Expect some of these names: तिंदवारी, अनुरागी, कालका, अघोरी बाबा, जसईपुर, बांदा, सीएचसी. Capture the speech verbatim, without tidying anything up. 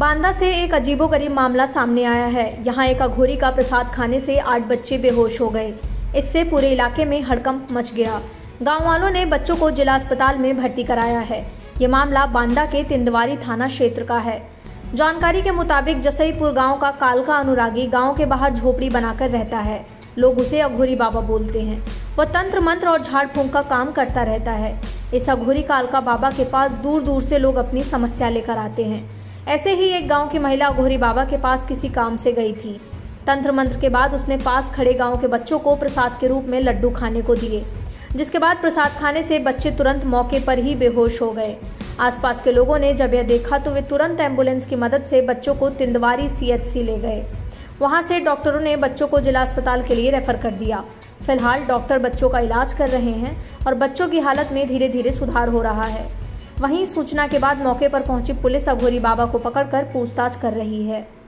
बांदा से एक अजीबोगरीब मामला सामने आया है। यहाँ एक अघोरी का प्रसाद खाने से आठ बच्चे बेहोश हो गए। इससे पूरे इलाके में हड़कंप मच गया। गाँव वालों ने बच्चों को जिला अस्पताल में भर्ती कराया है। ये मामला बांदा के तिंदवारी थाना क्षेत्र का है। जानकारी के मुताबिक जसईपुर गांव का कालका अनुरागी गांव के बाहर झोपड़ी बनाकर रहता है। लोग उसे अघोरी बाबा बोलते हैं। वह तंत्र मंत्र और झाड़ फूंक का काम करता रहता है। इस अघोरी कालका बाबा के पास दूर दूर से लोग अपनी समस्या लेकर आते हैं। ऐसे ही एक गांव की महिला अघोरी बाबा के पास किसी काम से गई थी। तंत्र मंत्र के बाद उसने पास खड़े गाँव के बच्चों को प्रसाद के रूप में लड्डू खाने को दिए, जिसके बाद प्रसाद खाने से बच्चे तुरंत मौके पर ही बेहोश हो गए। आसपास के लोगों ने जब यह देखा तो वे तुरंत एम्बुलेंस की मदद से बच्चों को तिंदवारी सीएचसी ले गए। वहां से डॉक्टरों ने बच्चों को जिला अस्पताल के लिए रेफर कर दिया। फिलहाल डॉक्टर बच्चों का इलाज कर रहे हैं और बच्चों की हालत में धीरे धीरे सुधार हो रहा है। वहीं सूचना के बाद मौके पर पहुंची पुलिस अघोरी बाबा को पकड़कर पूछताछ कर रही है।